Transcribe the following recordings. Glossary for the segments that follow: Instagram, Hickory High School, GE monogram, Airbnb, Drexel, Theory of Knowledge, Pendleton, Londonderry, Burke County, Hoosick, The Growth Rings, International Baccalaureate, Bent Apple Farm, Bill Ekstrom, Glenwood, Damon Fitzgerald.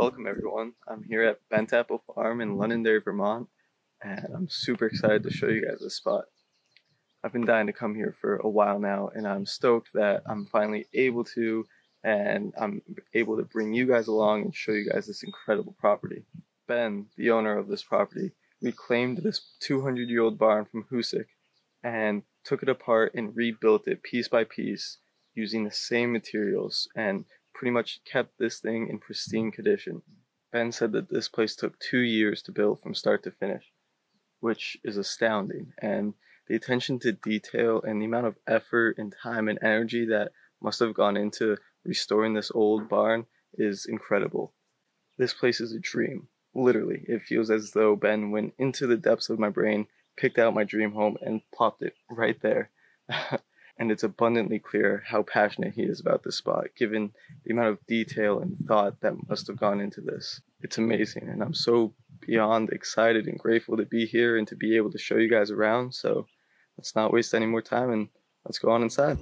Welcome everyone. I'm here at Bent Apple Farm in Londonderry, Vermont, and I'm super excited to show you guys this spot. I've been dying to come here for a while now, and I'm stoked that I'm finally able to, and I'm able to bring you guys along and show you guys this incredible property. Ben, the owner of this property, reclaimed this 200-year-old barn from Hoosick and took it apart and rebuilt it piece by piece using the same materials and pretty much kept this thing in pristine condition. Ben said that this place took 2 years to build from start to finish, which is astounding. And the attention to detail and the amount of effort and time and energy that must have gone into restoring this old barn is incredible. This place is a dream. Literally, it feels as though Ben went into the depths of my brain, picked out my dream home, and plopped it right there. And it's abundantly clear how passionate he is about this spot, given the amount of detail and thought that must have gone into this. It's amazing, and I'm so beyond excited and grateful to be here and to be able to show you guys around, so let's not waste any more time and let's go on inside.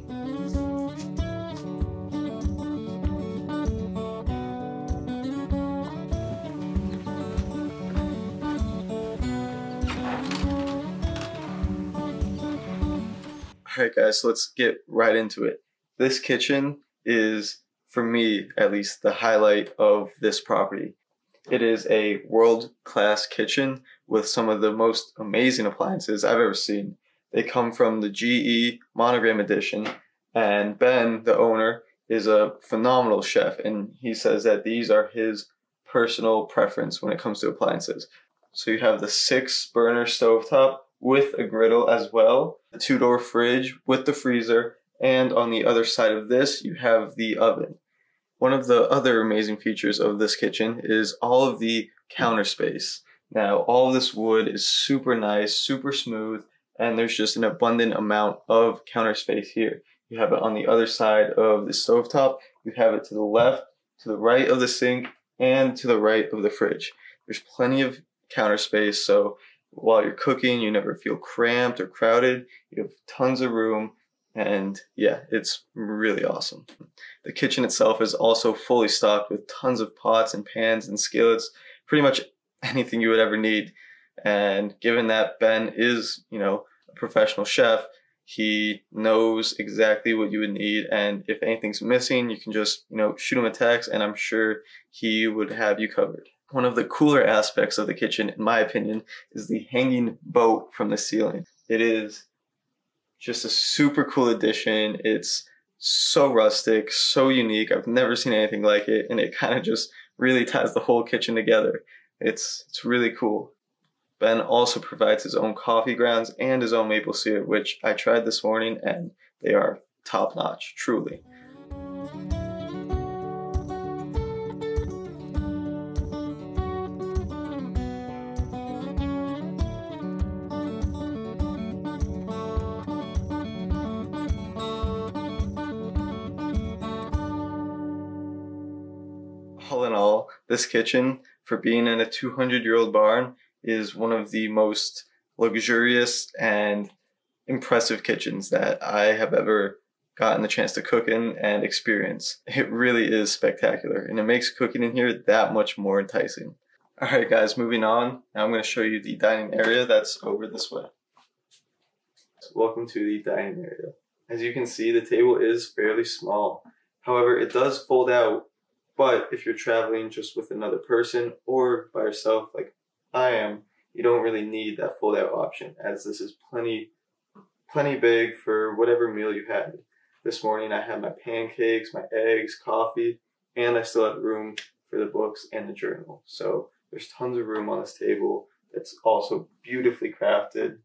Alright guys, so let's get right into it. This kitchen is, for me at least, the highlight of this property. It is a world-class kitchen with some of the most amazing appliances I've ever seen. They come from the GE monogram edition, and Ben, the owner, is a phenomenal chef, and he says that these are his personal preference when it comes to appliances. So you have the 6-burner stovetop with a griddle as well, the 2-door fridge with the freezer, and on the other side of this you have the oven. One of the other amazing features of this kitchen is all of the counter space. Now, all of this wood is super nice, super smooth, and there's just an abundant amount of counter space here. You have it on the other side of the stovetop, you have it to the left, to the right of the sink, and to the right of the fridge. There's plenty of counter space, so while you're cooking, you never feel cramped or crowded. You have tons of room, and yeah, it's really awesome. The kitchen itself is also fully stocked with tons of pots and pans and skillets, pretty much anything you would ever need. And given that Ben is, you know, a professional chef, he knows exactly what you would need, and if anything's missing, you can just, you know, shoot him a text, and I'm sure he would have you covered. One of the cooler aspects of the kitchen, in my opinion, is the hanging boat from the ceiling. It is just a super cool addition. It's so rustic, so unique. I've never seen anything like it, and it kind of just really ties the whole kitchen together. It's really cool. Ben also provides his own coffee grounds and his own maple syrup, which I tried this morning, and they are top-notch, truly. All in all, this kitchen, for being in a 200-year-old barn, is one of the most luxurious and impressive kitchens that I have ever gotten the chance to cook in and experience. It really is spectacular, and it makes cooking in here that much more enticing. All right guys, moving on. Now I'm going to show you the dining area that's over this way. Welcome to the dining area. As you can see, the table is fairly small. However, it does fold out. But if you're traveling just with another person or by yourself, like I am, you don't really need that fold out option, as this is plenty big for whatever meal you had. This morning I had my pancakes, my eggs, coffee, and I still have room for the books and the journal. So there's tons of room on this table. It's also beautifully crafted.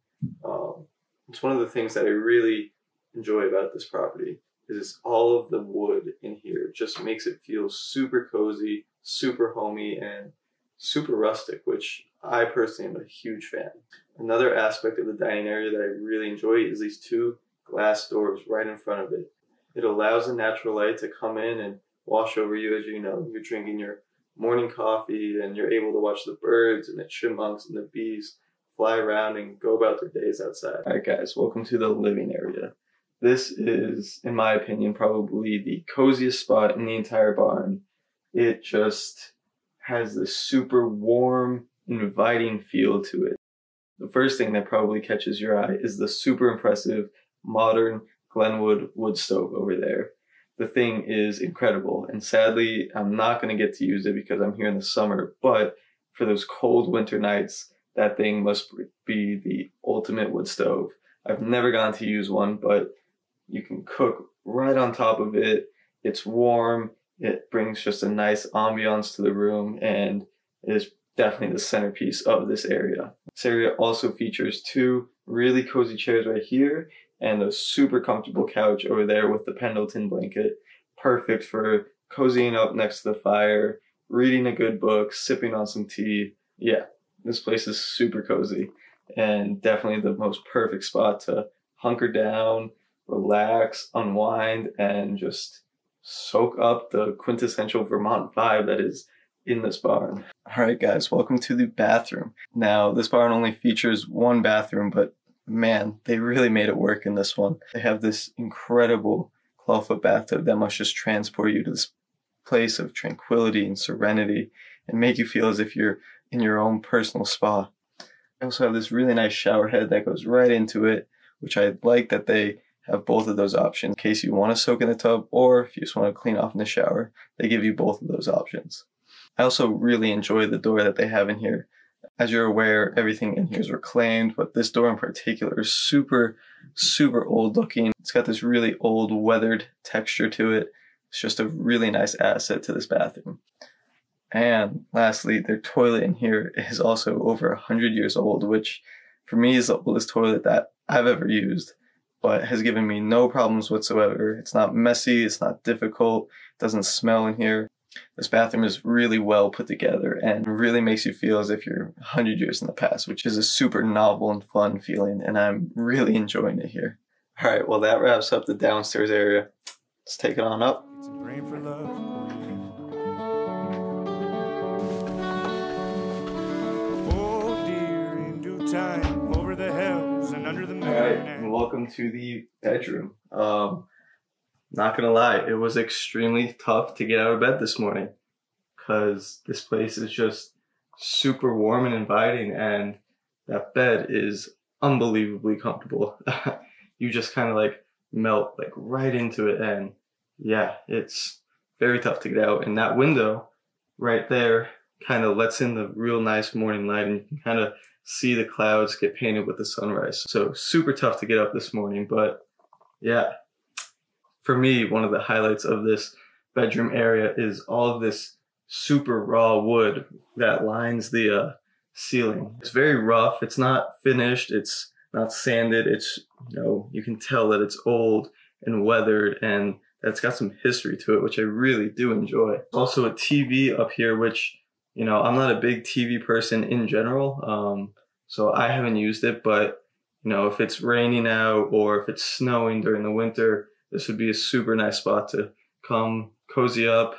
It's one of the things that I really enjoy about this property. Is all of the wood in here just makes it feel super cozy, super homey, and super rustic, which I personally am a huge fan. Another aspect of the dining area that I really enjoy is these 2 glass doors right in front of it. It allows the natural light to come in and wash over you as you know you're drinking your morning coffee, and you're able to watch the birds and the chipmunks and the bees fly around and go about their days outside. All right guys, welcome to the living area. This is, in my opinion, probably the coziest spot in the entire barn. It just has this super warm, inviting feel to it. The first thing that probably catches your eye is the super impressive, modern Glenwood wood stove over there. The thing is incredible, and sadly, I'm not going to get to use it because I'm here in the summer, but for those cold winter nights, that thing must be the ultimate wood stove. I've never gotten to use one, but you can cook right on top of it. It's warm, it brings just a nice ambiance to the room, and it is definitely the centerpiece of this area. This area also features two really cozy chairs right here and a super comfortable couch over there with the Pendleton blanket. Perfect for cozying up next to the fire, reading a good book, sipping on some tea. Yeah, this place is super cozy and definitely the most perfect spot to hunker down, relax, unwind, and just soak up the quintessential Vermont vibe that is in this barn. All right, guys, welcome to the bathroom. Now, this barn only features one bathroom, but man, they really made it work in this one. They have this incredible clawfoot bathtub that must just transport you to this place of tranquility and serenity and make you feel as if you're in your own personal spa. I also have this really nice shower head that goes right into it, which I like that they have both of those options. In case you want to soak in the tub or if you just want to clean off in the shower, they give you both of those options. I also really enjoy the door that they have in here. As you're aware, everything in here is reclaimed, but this door in particular is super, super old looking. It's got this really old weathered texture to it. It's just a really nice asset to this bathroom. And lastly, their toilet in here is also over 100 years old, which for me is the oldest toilet that I've ever used, but has given me no problems whatsoever. It's not messy, it's not difficult, it doesn't smell in here. This bathroom is really well put together and really makes you feel as if you're 100 years in the past, which is a super novel and fun feeling, and I'm really enjoying it here. All right, well, that wraps up the downstairs area. Let's take it on up. It's a brain for love. Over the hills and under the moon. All right, and welcome to the bedroom. Not gonna lie, it was extremely tough to get out of bed this morning because this place is just super warm and inviting, and that bed is unbelievably comfortable. You just kind of like melt like right into it, and yeah, it's very tough to get out. And that window right there kind of lets in the real nice morning light, and you can kind of see the clouds get painted with the sunrise. So super tough to get up this morning, but yeah. For me, one of the highlights of this bedroom area is all of this super raw wood that lines the ceiling. It's very rough, it's not finished, it's not sanded, it's, you know, you can tell that it's old and weathered and that's got some history to it, which I really do enjoy. Also a TV up here, which, you know, I'm not a big TV person in general, so I haven't used it, but, you know, if it's raining out or if it's snowing during the winter, this would be a super nice spot to come cozy up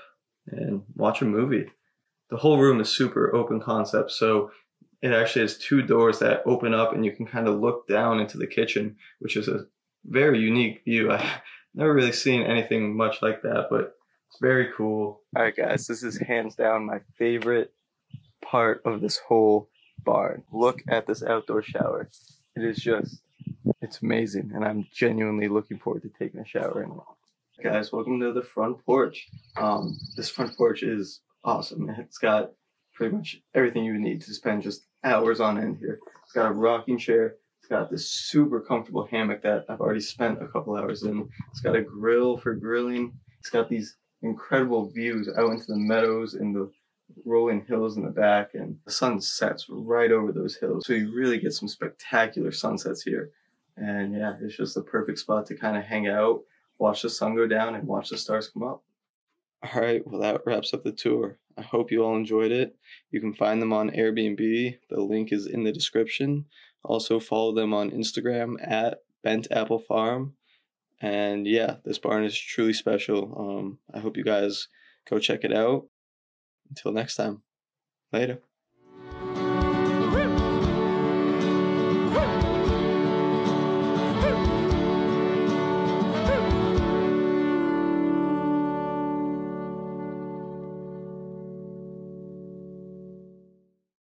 and watch a movie. The whole room is super open concept, so it actually has two doors that open up and you can kind of look down into the kitchen, which is a very unique view. I've never really seen anything much like that, but very cool. All right, guys, this is hands down my favorite part of this whole barn. Look at this outdoor shower. It is just, it's amazing, and I'm genuinely looking forward to taking a shower in it. Guys, welcome to the front porch. This front porch is awesome. It's got pretty much everything you would need to spend just hours on end here. It's got a rocking chair. It's got this super comfortable hammock that I've already spent a couple hours in. It's got a grill for grilling. It's got these incredible views out into the meadows and the rolling hills in the back, and the sun sets right over those hills, so you really get some spectacular sunsets here. And yeah, it's just the perfect spot to kind of hang out, watch the sun go down and watch the stars come up. All right, well, that wraps up the tour. I hope you all enjoyed it. You can find them on Airbnb. The link is in the description. Also follow them on Instagram at Bent Apple Farm. And yeah, this barn is truly special. I hope you guys go check it out. Until next time, later.